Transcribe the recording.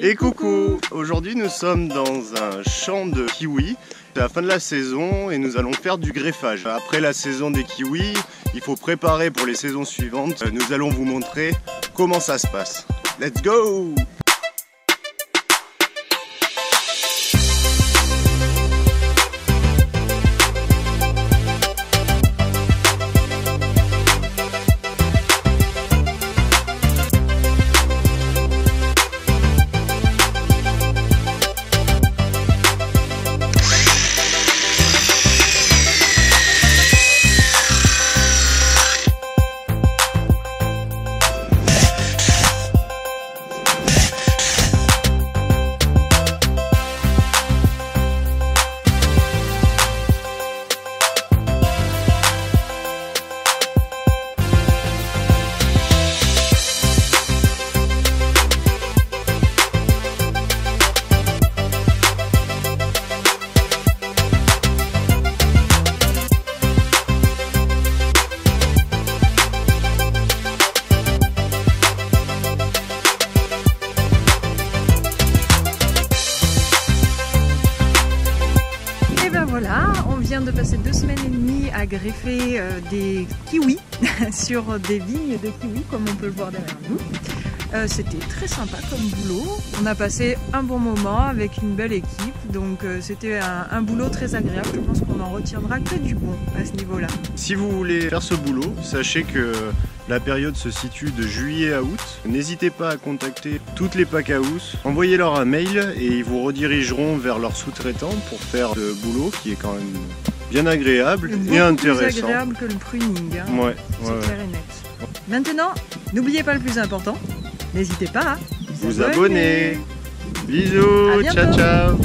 Et coucou! Aujourd'hui nous sommes dans un champ de kiwis. C'est la fin de la saison et nous allons faire du greffage. Après la saison des kiwis, il faut préparer pour les saisons suivantes. Nous allons vous montrer comment ça se passe. Let's go! Voilà, on vient de passer 2 semaines et demie à greffer des kiwis sur des vignes de kiwis, comme on peut le voir derrière nous. C'était très sympa comme boulot. On a passé un bon moment avec une belle équipe, donc c'était un boulot très agréable. Je pense qu'on n'en retiendra que du bon à ce niveau-là. Si vous voulez faire ce boulot, sachez que la période se situe de juillet à août. N'hésitez pas à contacter toutes les pack house, envoyez-leur un mail et ils vous redirigeront vers leur sous-traitant pour faire le boulot qui est quand même bien agréable et intéressant. Plus agréable que le pruning, hein. Ouais, c'est clair et net. Maintenant, n'oubliez pas le plus important, n'hésitez pas à vous abonner. Bisous, ciao ciao.